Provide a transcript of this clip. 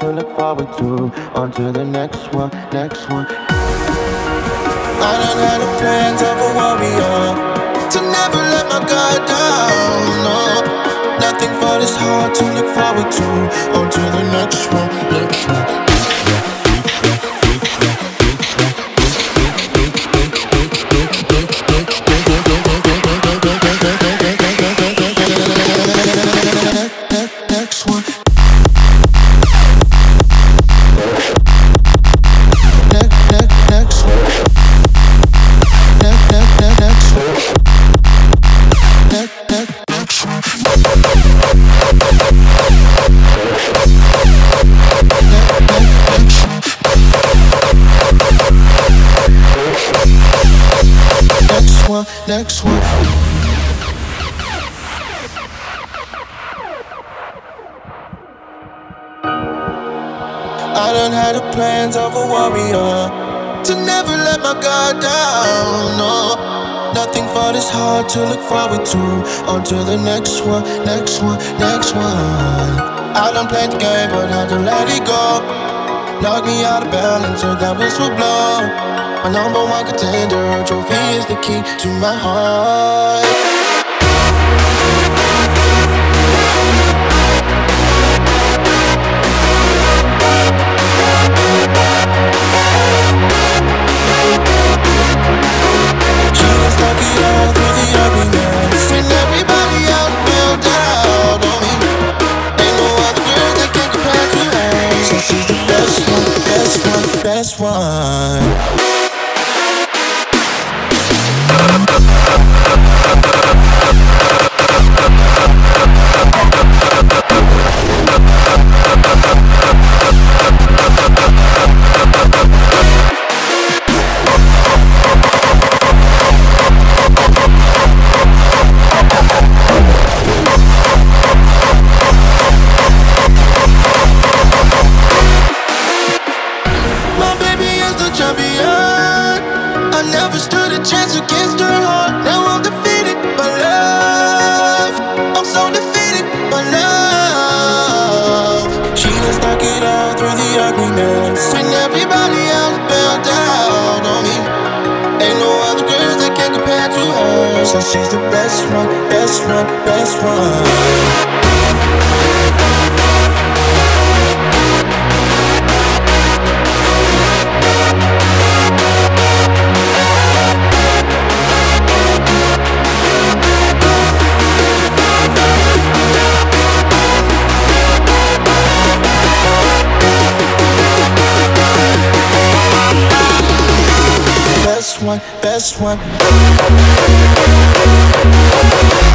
To look forward to, on to the next one, next one. I done had the plans of a warrior, to never let my guard down, no. Nothing for this heart to look forward to, on to the next one, next one. Next one. I done had the plans of a warrior, to never let my guard down, no. Nothing for this heart to look forward to, on to the next one, next one, next one. I done played the game but had to let it go. Knocked me out of balance so that whistle would blow. My number one contender, her trophy is the key to my heart. So she's the best one, best one, best one. Best one, best one.